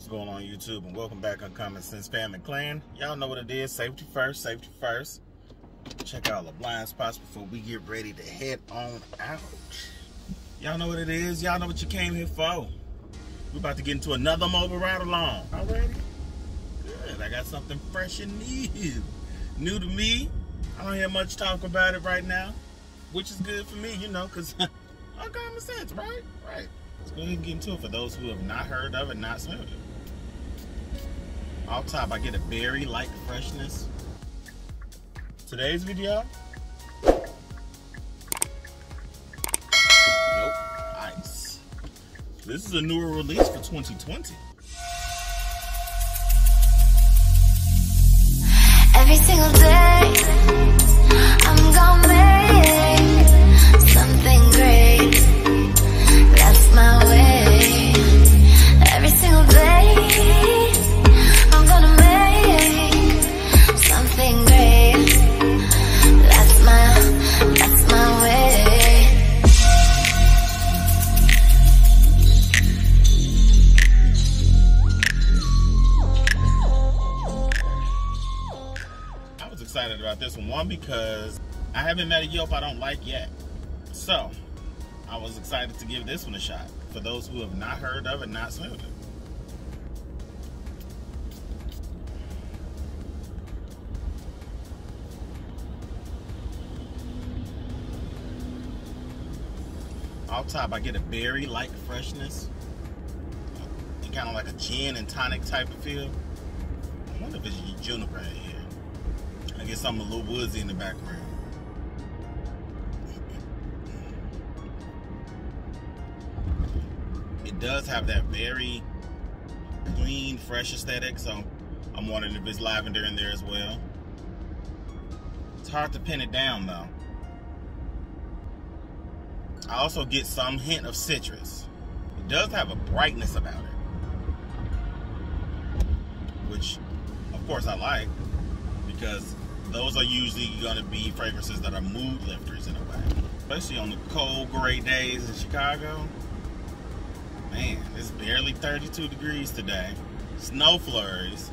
What's going on YouTube, and welcome back Uncommon Scentz family clan. Y'all know what it is, safety first, safety first. Check out the blind spots before we get ready to head on out. Y'all know what it is, y'all know what you came here for. We're about to get into another mobile ride along. Already? Good, I got something fresh and new. New to me, I don't hear much talk about it right now, which is good for me, you know, because Uncommon Scentz, right? Right. Let's go ahead and get into it for those who have not heard of it, not smelled it. Off top, I get a berry like freshness. Today's video, nope, ice. This is a newer release for 2020. Every single day, I'm gonna make something great. That's my way. Every single day, I'm gonna make something great. That's my way. I was excited about this one because I haven't met a Joop I don't like yet. So I was excited to give this one a shot for those who have not heard of it, not smelled it. Off top, I get a berry like freshness and kind of like a gin and tonic type of feel. I wonder if it's juniper in here. I get something a little woodsy in the background. Does have that very clean, fresh aesthetic, so I'm wondering if it's lavender in there as well. It's hard to pin it down though. I also get some hint of citrus. It does have a brightness about it, which of course I like, because those are usually gonna be fragrances that are mood lifters in a way, especially on the cold gray days in Chicago. Man, it's barely 32 degrees today. Snow flurries.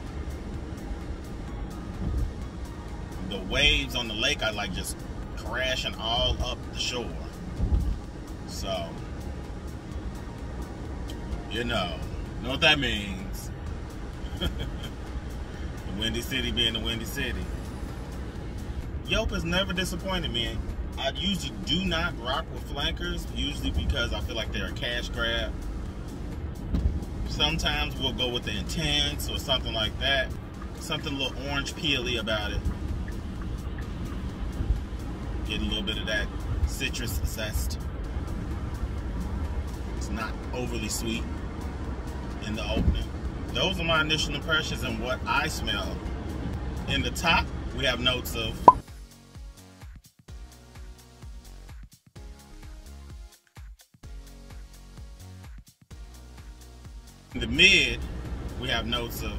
The waves on the lake are like just crashing all up the shore. So, you know what that means. The Windy City being the Windy City. Joop has never disappointed me. I usually do not rock with flankers, usually because I feel like they're a cash grab. Sometimes we'll go with the intense or something like that. Something a little orange peely about it. Get a little bit of that citrus zest. It's not overly sweet in the opening. Those are my initial impressions and what I smell. In the top, we have notes of in the mid, we have notes of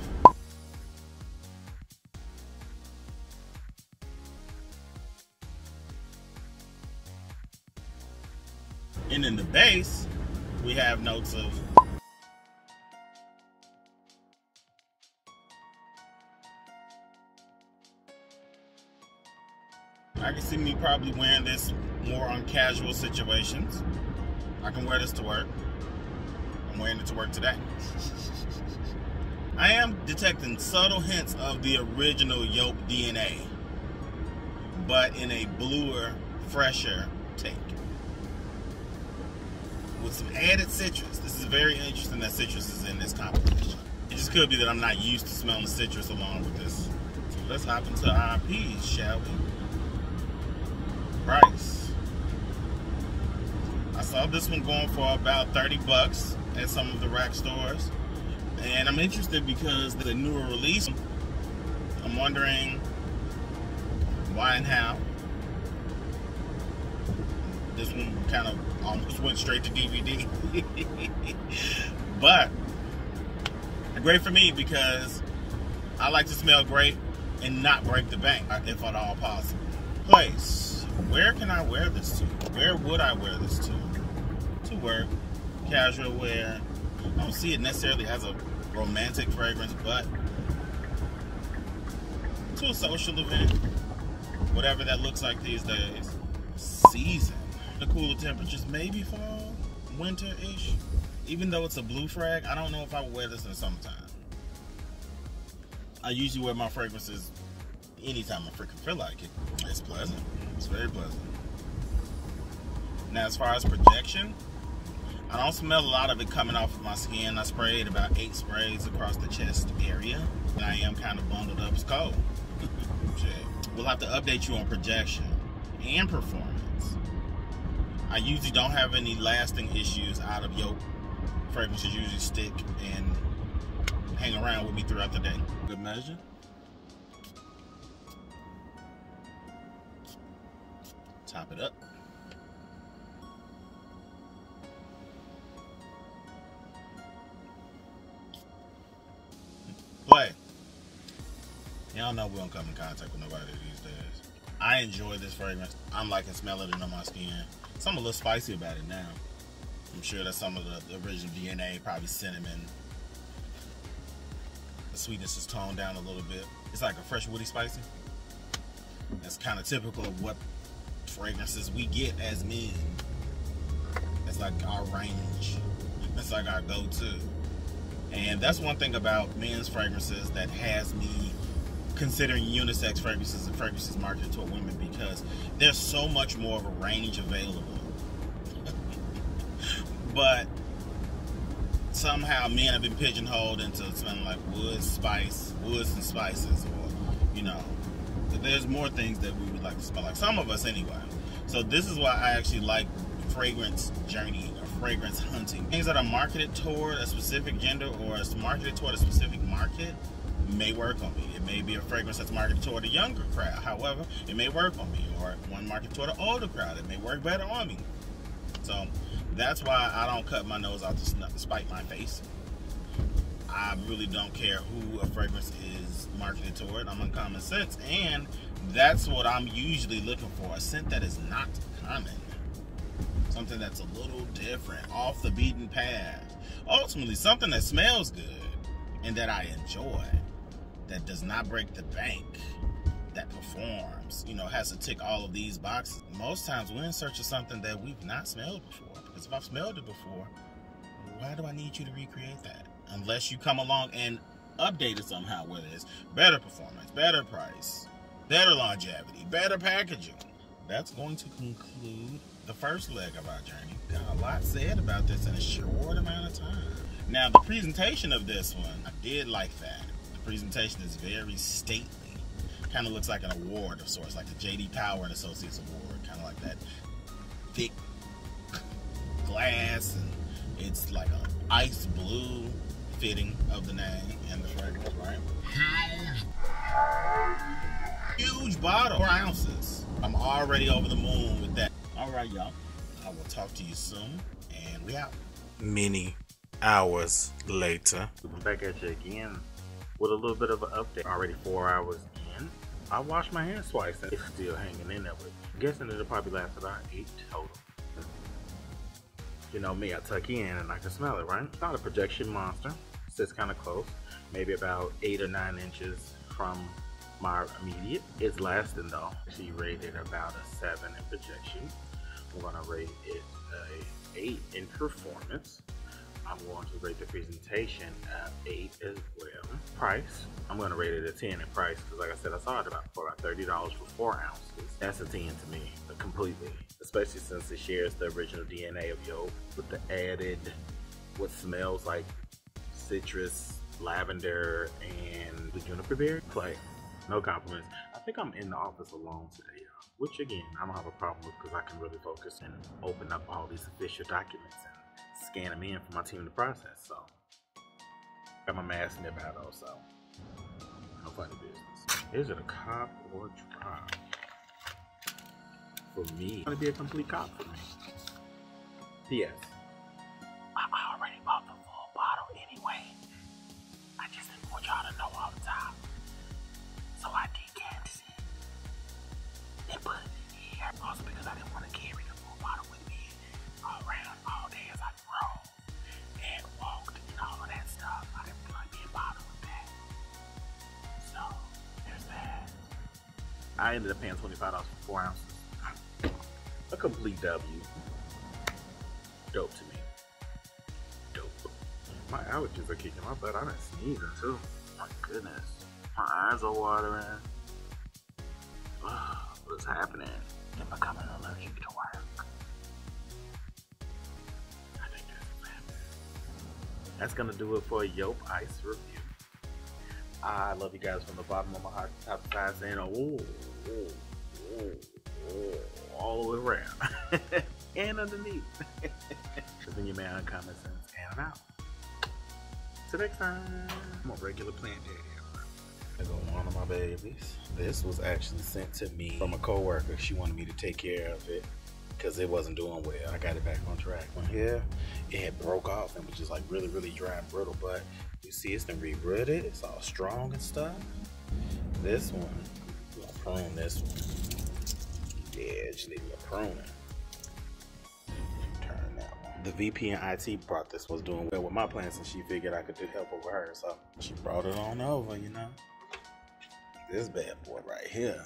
and in the bass, we have notes of I can see me probably wearing this more on casual situations. I can wear this to work. Wearing it to work today. I am detecting subtle hints of the original Joop DNA, but in a bluer, fresher take with some added citrus. This is very interesting that citrus is in this composition. It just could be that I'm not used to smelling citrus along with this. So let's hop into our IPs, shall we? Price. I saw this one going for about 30 bucks. At some of the rack stores, and I'm interested because the newer release. I'm wondering why and how. This one kind of almost went straight to DVD, but great for me because I like to smell great and not break the bank if at all possible. Place, where can I wear this to? Where would I wear this to? To work. Casual wear. I don't see it necessarily as a romantic fragrance, but to a social event, whatever that looks like these days. Season. The cooler temperatures, maybe fall, winter-ish. Even though it's a blue frag, I don't know if I would wear this in summertime. I usually wear my fragrances anytime I freaking feel like it. It's pleasant. It's very pleasant. Now, as far as projection, I don't smell a lot of it coming off of my skin. I sprayed about 8 sprays across the chest area. And I am kind of bundled up. It's cold. We'll have to update you on projection and performance. I usually don't have any lasting issues out of Joop. Fragrances usually stick and hang around with me throughout the day. Good measure. Top it up. Play. Y'all know we don't come in contact with nobody these days. I enjoy this fragrance. I'm liking smelling it on my skin. So I'm a little spicy about it now. I'm sure that's some of the original DNA, probably cinnamon. The sweetness is toned down a little bit. It's like a fresh woody spicy. That's kind of typical of what fragrances we get as men. That's like our range. That's like our go-to. And that's one thing about men's fragrances that has me considering unisex fragrances and fragrances marketed toward women, because there's so much more of a range available. But somehow men have been pigeonholed into smelling like woods and spices, or, you know, there's more things that we would like to smell like, some of us anyway. So this is why I actually like fragrance journeying or fragrance hunting. Things that are marketed toward a specific gender or is marketed toward a specific market may work on me. It may be a fragrance that's marketed toward a younger crowd. However, it may work on me. Or one marketed toward an older crowd. It may work better on me. So that's why I don't cut my nose out to spite my face. I really don't care who a fragrance is marketed toward. I'm Uncommon Scentz, and that's what I'm usually looking for. A scent that is not common. Something that's a little different, off the beaten path. Ultimately, something that smells good and that I enjoy. That does not break the bank, that performs, you know, has to tick all of these boxes. Most times we're in search of something that we've not smelled before, because if I've smelled it before, why do I need you to recreate that? Unless you come along and update it somehow, whether it's better performance, better price, better longevity, better packaging. That's going to conclude the first leg of our journey. Got a lot said about this in a short amount of time. Now, the presentation of this one, I did like that. Presentation is very stately. Kind of looks like an award of sorts, like the J.D. Power and Associates Award, kind of like that thick glass, and it's like an ice blue fitting of the name and the fragrance, right? Huge bottle, 4 ounces. I'm already over the moon with that. All right, y'all. I will talk to you soon, and we out. Many hours later. I'm back at you again. With a little bit of an update. Already 4 hours in, I washed my hands twice and it's still hanging in that way. I'm guessing it'll probably last about 8 total. You know me, I tuck in and I can smell it, right? It's not a projection monster. It sits kind of close, maybe about 8 or 9 inches from my immediate. It's lasting though. She rated about a 7 in projection. I'm gonna rate it a 8 in performance. I'm going to rate the presentation at 8 as well. Price, I'm going to rate it a 10 in price, because like I said, I saw it for about $30 for 4 ounces. That's a 10 to me, completely. Especially since it shares the original DNA of Joop with the added, what smells like citrus, lavender, and the juniper berry. Play, no compliments. I think I'm in the office alone today, y'all. Which again, I don't have a problem with, because I can really focus and open up all these official documents and scan them in for my team to process. So got my mask nip out also. No funny business. Is it a cop or drop? For me, it's gonna be a complete cop for me. P.S. I already bought the full bottle anyway. I just didn't want y'all to know off the top. So I decanted it and put it in here. Also because I didn't want to carry the full bottle with me all around all day as I drove and walked and all of that stuff. I didn't feel like I ended up paying $25 for 4 ounces. A complete W. Dope to me. Dope. My allergies are kicking my butt. I done sneezing too. My goodness. My eyes are watering. What's happening? I'm becoming allergic to work. I think that's gonna do it for a Joop Ice review. I love you guys from the bottom of my heart, top of my saying, ooh, ooh, ooh, ooh, all the way around and underneath. It's been your man Uncommon Scentz, and I'm out. Till next time. I'm a regular plant daddy. I go one of my babies. This was actually sent to me from a coworker. She wanted me to take care of it because it wasn't doing well. I got it back on track. When here, it had broke off and was just like really, really dry and brittle, but you see it's been re-rooted, it's all strong and stuff. This one, I'm gonna prune this one. Yeah, just leave me a pruning. Turn that one. The VP and IT brought this, was doing well with my plants, and she figured I could do help over her, so she brought it on over, you know. This bad boy right here,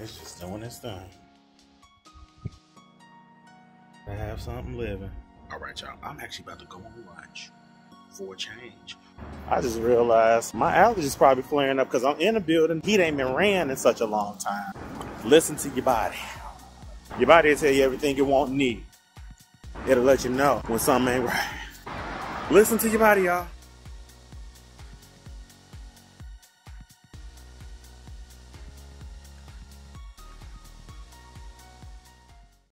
it's just doing its thing. I have something living. All right, y'all, I'm actually about to go on lunch. For a change, I just realized my allergies probably flaring up because I'm in a building. Heat ain't been ran in such a long time. Listen to your body. Your body will tell you everything you won't need. It'll let you know when something ain't right. Listen to your body, y'all.